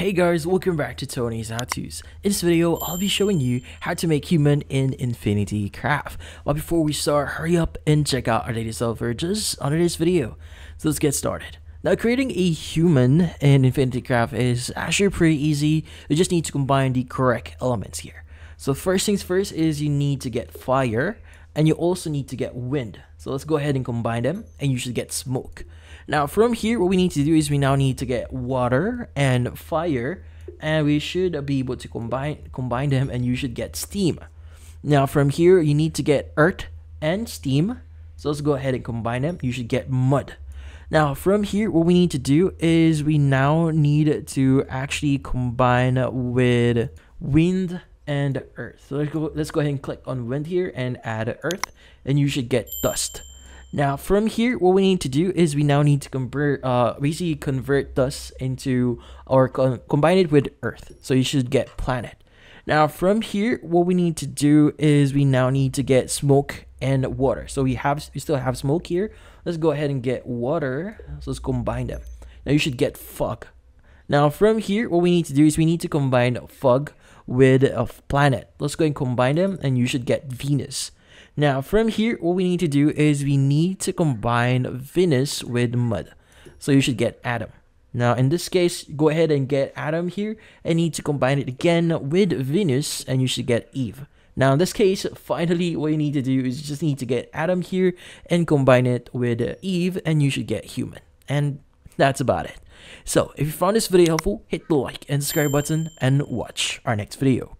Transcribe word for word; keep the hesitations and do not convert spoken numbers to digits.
Hey guys, welcome back to Tony's HowTos. In this video, I'll be showing you how to make human in Infinite Craft. But before we start, hurry up and check out our latest software just under this video. So let's get started. Now, creating a human in Infinite Craft is actually pretty easy. You just need to combine the correct elements here. So first things first is you need to get fire, and you also need to get wind. So let's go ahead and combine them, and you should get smoke. Now from here, what we need to do is we now need to get water and fire, and we should be able to combine combine them, and you should get steam. Now from here, you need to get earth and steam. So let's go ahead and combine them. You should get mud. Now from here, what we need to do is we now need to actually combine with wind and earth. So let's go, let's go ahead and click on wind here and add earth, and you should get dust. Now from here, what we need to do is we now need to convert, uh, basically convert dust into, or con combine it with earth. So you should get planet. Now from here, what we need to do is we now need to get smoke and water. So we have, we still have smoke here. Let's go ahead and get water. So let's combine them. Now you should get fog. Now from here, what we need to do is we need to combine fog with a planet. Let's go and combine them, and you should get Venus. Now from here, what we need to do is we need to combine Venus with mud. So you should get Adam. Now in this case, go ahead and get Adam here and need to combine it again with Venus, and you should get Eve. Now in this case, finally, what you need to do is you just need to get Adam here and combine it with Eve, and you should get human. And that's about it. So if you found this video helpful, hit the like and subscribe button and watch our next video.